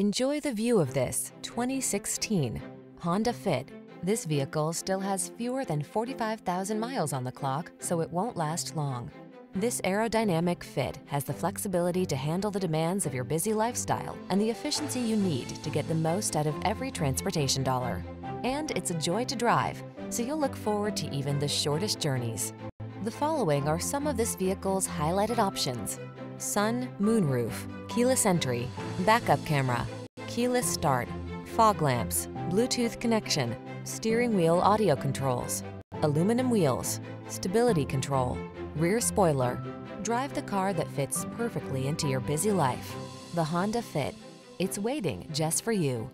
Enjoy the view of this 2016 Honda Fit. This vehicle still has fewer than 45,000 miles on the clock, so it won't last long. This aerodynamic Fit has the flexibility to handle the demands of your busy lifestyle and the efficiency you need to get the most out of every transportation dollar. And it's a joy to drive, so you'll look forward to even the shortest journeys. The following are some of this vehicle's highlighted options: sun, moonroof, keyless entry, backup camera, keyless start, fog lamps, Bluetooth connection, steering wheel audio controls, aluminum wheels, stability control, rear spoiler. Drive the car that fits perfectly into your busy life. The Honda Fit. It's waiting just for you.